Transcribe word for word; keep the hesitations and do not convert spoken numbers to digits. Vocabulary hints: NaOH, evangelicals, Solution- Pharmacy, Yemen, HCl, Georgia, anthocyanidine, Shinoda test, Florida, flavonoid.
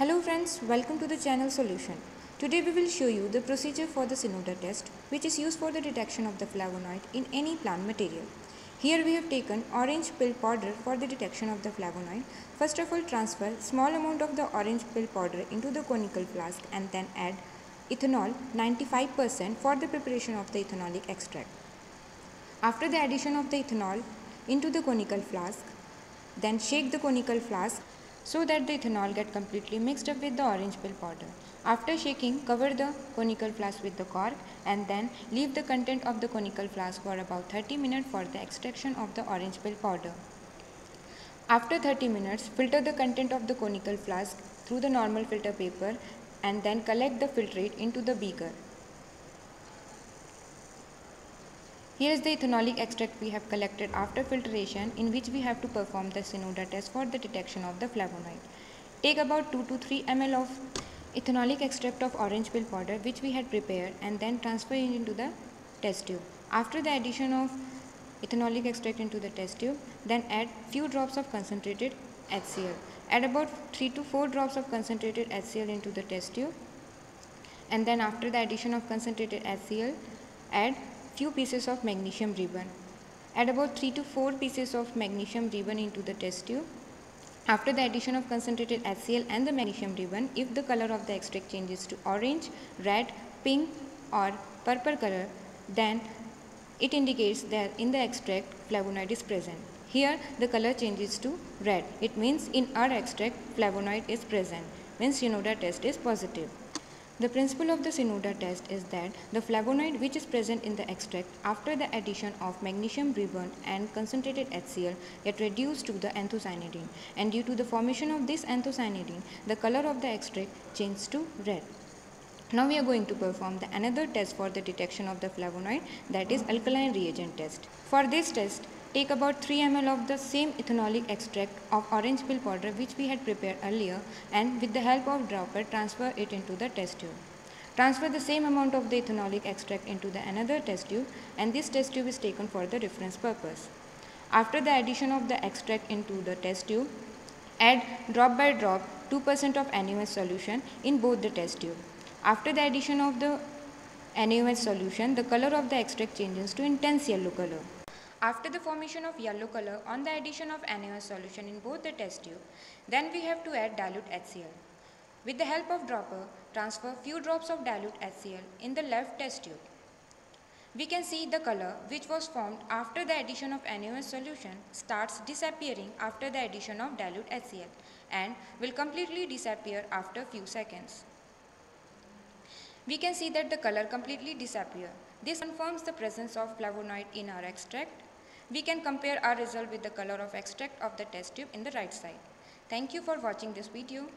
Hello friends, welcome to the channel Solution. Today we will show you the procedure for the Shinoda test, which is used for the detection of the flavonoid in any plant material. Here we have taken orange peel powder for the detection of the flavonoid. First of all, transfer small amount of the orange peel powder into the conical flask and then add ethanol ninety-five percent for the preparation of the ethanolic extract. After the addition of the ethanol into the conical flask, then shake the conical flask so that the ethanol get completely mixed up with the orange peel powder. After shaking, cover the conical flask with the cork and then leave the content of the conical flask for about thirty minutes for the extraction of the orange peel powder. After thirty minutes, filter the content of the conical flask through the normal filter paper and then collect the filtrate into the beaker. Here is the ethanolic extract we have collected after filtration, in which we have to perform the Shinoda test for the detection of the flavonoid. Take about two to three milliliters of ethanolic extract of orange peel powder which we had prepared and then transfer it into the test tube. After the addition of ethanolic extract into the test tube, then add few drops of concentrated H C L. Add about three to four drops of concentrated H C L into the test tube, and then after the addition of concentrated H C L, add few pieces of magnesium ribbon. Add about three to four pieces of magnesium ribbon into the test tube. After the addition of concentrated H C L and the magnesium ribbon, if the color of the extract changes to orange, red, pink or purple color, then it indicates that in the extract flavonoid is present. Here the color changes to red. It means in our extract flavonoid is present, means Shinoda test is positive. The principle of the Shinoda test is that the flavonoid which is present in the extract after the addition of magnesium ribbon and concentrated H C L get reduced to the anthocyanidine, and due to the formation of this anthocyanidine, the color of the extract changes to red. Now we are going to perform the another test for the detection of the flavonoid, that is alkaline reagent test. For this test, take about three milliliters of the same ethanolic extract of orange peel powder which we had prepared earlier, and with the help of dropper transfer it into the test tube. Transfer the same amount of the ethanolic extract into the another test tube, and this test tube is taken for the reference purpose. After the addition of the extract into the test tube, add drop by drop two percent of NaOH solution in both the test tube. After the addition of the NaOH solution, the color of the extract changes to intense yellow color. After the formation of yellow color on the addition of NaOH solution in both the test tube, then we have to add dilute H C L. With the help of dropper, transfer few drops of dilute H C L in the left test tube. We can see the color which was formed after the addition of NaOH solution starts disappearing after the addition of dilute H C L and will completely disappear after few seconds. We can see that the color completely disappears. This confirms the presence of flavonoid in our extract. We can compare our result with the color of extract of the test tube in the right side. Thank you for watching this video.